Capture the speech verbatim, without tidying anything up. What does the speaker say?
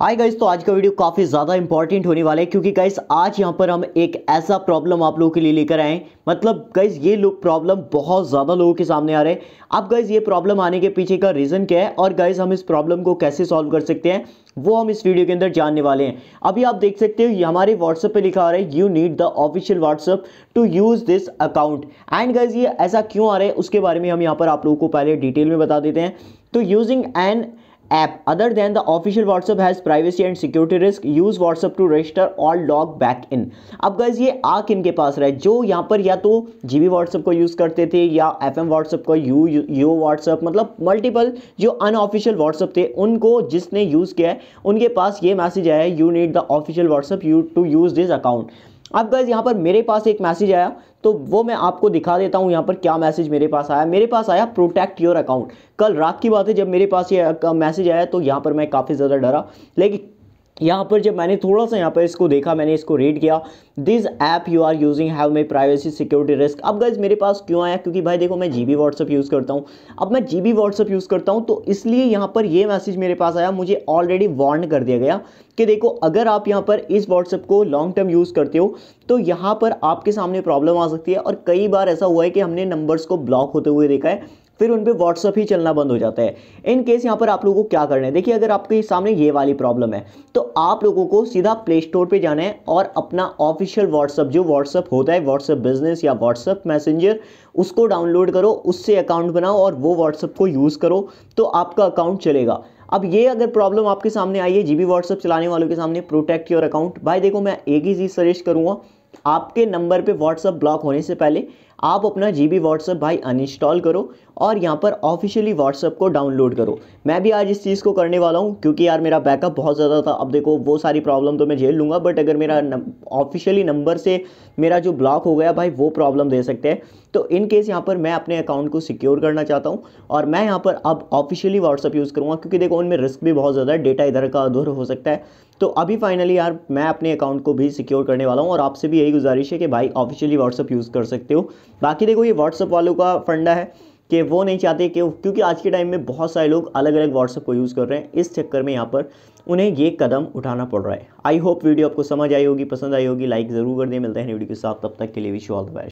Hi guys, तो आज का वीडियो काफ़ी ज़्यादा इंपॉर्टेंट होने वाला है क्योंकि गाइस आज यहाँ पर हम एक ऐसा प्रॉब्लम आप लोगों के लिए लेकर आए हैं। मतलब गाइस ये लोग प्रॉब्लम बहुत ज़्यादा लोगों के सामने आ रहे हैं। अब गाइस ये प्रॉब्लम आने के पीछे का रीज़न क्या है और गाइस हम इस प्रॉब्लम को कैसे सॉल्व कर सकते हैं वो हम इस वीडियो के अंदर जानने वाले हैं। अभी आप देख सकते हो ये हमारे व्हाट्सएप पे लिखा आ रहा है you need the official WhatsApp to use this account. And guys ये ऐसा क्यों आ रहा है उसके बारे में हम यहाँ पर आप लोगों को पहले डिटेल में बता देते हैं। तो using an App other than the official WhatsApp has privacy and security risk. Use WhatsApp to register or log back in. अब गाइज ये आ किन के पास रहा है जो यहाँ पर या तो G B WhatsApp को यूज़ करते थे या F M WhatsApp को U Y O WhatsApp, मतलब मल्टीपल जो अनऑफिशियल WhatsApp थे उनको जिसने यूज़ किया है उनके पास ये मैसेज आया है you need the official WhatsApp you to use this account. अब गाइज यहाँ पर मेरे पास एक मैसेज आया तो वो मैं आपको दिखा देता हूँ। यहाँ पर क्या मैसेज मेरे पास आया, मेरे पास आया प्रोटेक्ट योर अकाउंट। कल रात की बात है जब मेरे पास ये मैसेज आया तो यहाँ पर मैं काफ़ी ज़्यादा डरा, लेकिन यहाँ पर जब मैंने थोड़ा सा यहाँ पर इसको देखा, मैंने इसको रीड किया, this app you are using have my privacy security risk. अब गाइज मेरे पास क्यों आया, क्योंकि भाई देखो मैं जीबी व्हाट्सएप यूज़ करता हूँ। अब मैं जीबी व्हाट्सएप यूज़ करता हूँ तो इसलिए यहाँ पर ये मैसेज मेरे पास आया। मुझे ऑलरेडी वार्न कर दिया गया कि देखो अगर आप यहाँ पर इस व्हाट्सएप को लॉन्ग टर्म यूज़ करते हो तो यहाँ पर आपके सामने प्रॉब्लम आ सकती है। और कई बार ऐसा हुआ है कि हमने नंबर्स को ब्लॉक होते हुए देखा है, फिर उन पे व्हाट्सअप ही चलना बंद हो जाता है। इन केस यहाँ पर आप लोगों को क्या करना है, देखिए अगर आपके सामने ये वाली प्रॉब्लम है तो आप लोगों को सीधा प्ले स्टोर पे जाना है और अपना ऑफिशियल व्हाट्सअप जो व्हाट्सअप होता है व्हाट्सअप बिजनेस या व्हाट्सअप मैसेंजर उसको डाउनलोड करो, उससे अकाउंट बनाओ और वो व्हाट्सअप को यूज़ करो तो आपका अकाउंट चलेगा। अब ये अगर प्रॉब्लम आपके सामने आई है जीबी व्हाट्सअप चलाने वालों के सामने प्रोटेक्ट योर अकाउंट, भाई देखो मैं एक ही चीज़ सजेस्ट करूँगा, आपके नंबर पे व्हाट्सअप ब्लॉक होने से पहले आप अपना जीबी व्हाट्सअप भाई अनइंस्टॉल करो और यहाँ पर ऑफिशियली व्हाट्सअप को डाउनलोड करो। मैं भी आज इस चीज़ को करने वाला हूँ क्योंकि यार मेरा बैकअप बहुत ज़्यादा था। अब देखो वो सारी प्रॉब्लम तो मैं झेल लूँगा, बट अगर मेरा ऑफिशियली नंबर से मेरा जो ब्लॉक हो गया भाई वो प्रॉब्लम दे सकते हैं। तो इन केस यहाँ पर मैं अपने अकाउंट को सिक्योर करना चाहता हूँ और मैं यहाँ पर अब ऑफिशियली व्हाट्सअप यूज़ करूँगा क्योंकि देखो उनमें रिस्क भी बहुत ज़्यादा है, डेटा इधर का उधर हो सकता है। तो अभी फाइनली यार मैं अपने अकाउंट को भी सिक्योर करने वाला हूँ और आपसे भी यही गुजारिश है कि भाई ऑफिशियली व्हाट्सअप यूज़ कर सकते हो। बाकी देखो ये व्हाट्सअप वालों का फंडा है कि वो नहीं चाहते कि, क्योंकि आज के टाइम में बहुत सारे लोग अलग अलग व्हाट्सअप को यूज़ कर रहे हैं, इस चक्कर में यहाँ पर उन्हें ये कदम उठाना पड़ रहा है। आई होप वीडियो आपको समझ आई होगी, पसंद आई होगी, लाइक ज़रूर कर दें। मिलते हैं वीडियो के साथ, तब तक के लिए wish you all the best.